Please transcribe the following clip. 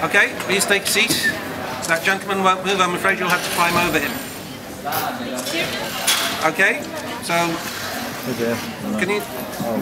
Okay, please take a seat. That gentleman won't move, I'm afraid you'll have to climb over him. Okay, so... Can you...